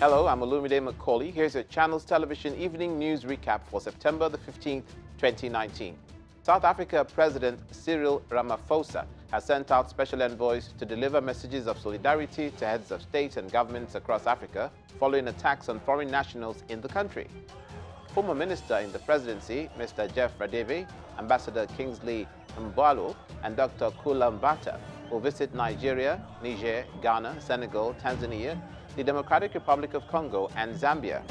Hello, I'm Olumide Macaulay. Here's your Channels Television evening news recap for September the 15th, 2019. South Africa President Cyril Ramaphosa has sent out special envoys to deliver messages of solidarity to heads of state and governments across Africa following attacks on foreign nationals in the country. Former minister in the presidency, Mr. Jeff Radeve, Ambassador Kingsley Mbalu, and Dr. Kulambata will visit Nigeria, Niger, Ghana, Senegal, Tanzania, the Democratic Republic of Congo, and Zambia.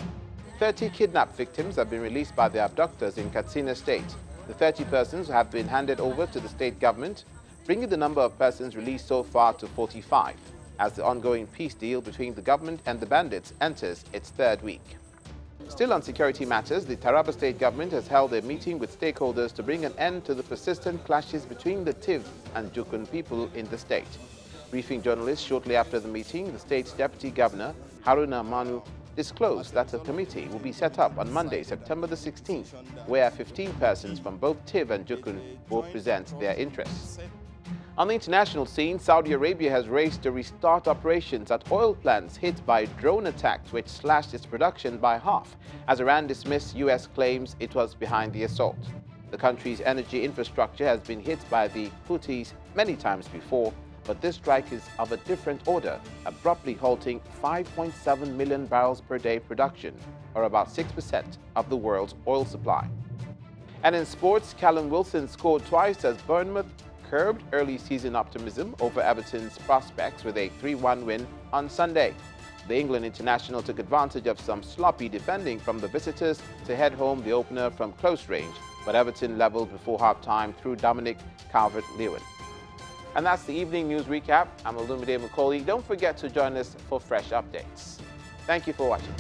30 kidnapped victims have been released by their abductors in Katsina State. The 30 persons have been handed over to the state government, bringing the number of persons released so far to 45, as the ongoing peace deal between the government and the bandits enters its third week. Still on security matters, the Taraba State government has held a meeting with stakeholders to bring an end to the persistent clashes between the Tiv and Jukun people in the state. Briefing journalists shortly after the meeting, the state's deputy governor, Haruna Manu, disclosed that a committee will be set up on Monday, September the 16th, where 15 persons from both Tiv and Jukun will present their interests. On the international scene, Saudi Arabia has raced to restart operations at oil plants hit by drone attacks which slashed its production by half, as Iran dismissed U.S. claims it was behind the assault. The country's energy infrastructure has been hit by the Houthis many times before, but this strike is of a different order, abruptly halting 5.7 million barrels per day production, or about 6% of the world's oil supply. And in sports, Callum Wilson scored twice as Bournemouth curbed early season optimism over Everton's prospects with a 3-1 win on Sunday. The England international took advantage of some sloppy defending from the visitors to head home the opener from close range, but Everton levelled before half-time through Dominic Calvert-Lewin. And that's the evening news recap. I'm Olumide Macaulay. Don't forget to join us for fresh updates. Thank you for watching.